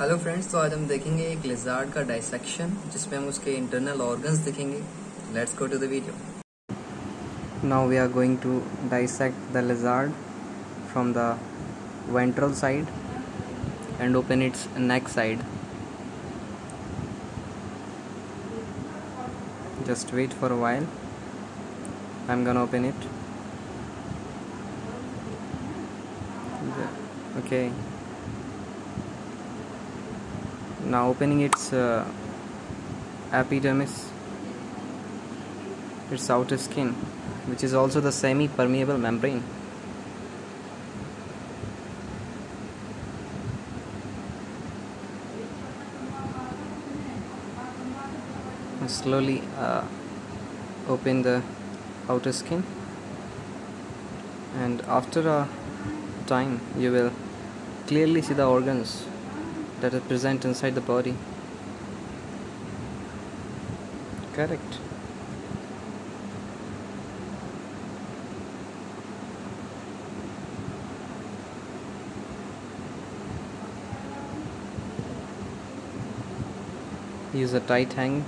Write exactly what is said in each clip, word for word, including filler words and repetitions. Hello friends, तो आज हम देखेंगे एक लिजार्ड का डाइसेक्शन जिसमें हम उसके इंटरनल ऑर्गन्स देखेंगे। Let's go to the video. Now we are going to dissect the lizard from the ventral side and open its neck side. Just wait for a while. I'm gonna open it. Okay. Now opening its uh, epidermis, its outer skin, which is also the semi-permeable membrane. And slowly uh, open the outer skin, and after a time you will clearly see the organs that are present inside the body. Correct. Use a tight hang.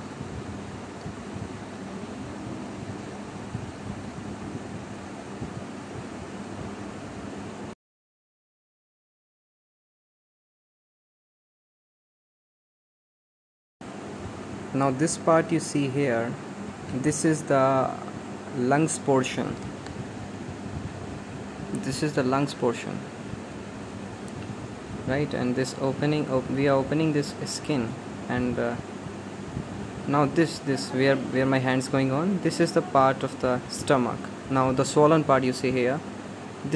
Now this part you see here, this is the lungs portion. This is the lungs portion, right? And this opening, op we are opening this skin, and uh, now this this where where my hand's going on. This is the part of the stomach. Now the swollen part you see here,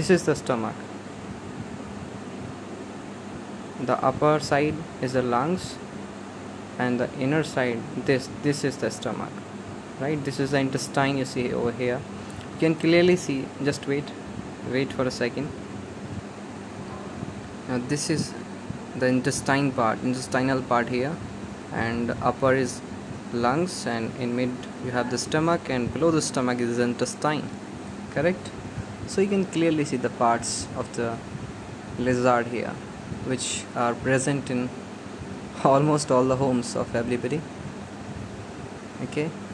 this is the stomach. The upper side is the lungs, and the inner side, this this is the stomach, right? This is the intestine you see over here. You can clearly see. Just wait wait for a second. Now this is the intestine part, intestinal part here, and upper is lungs, and in mid you have the stomach, and below the stomach is the intestine. Correct? So you can clearly see the parts of the lizard here, which are present in almost all the homes of everybody. Okay.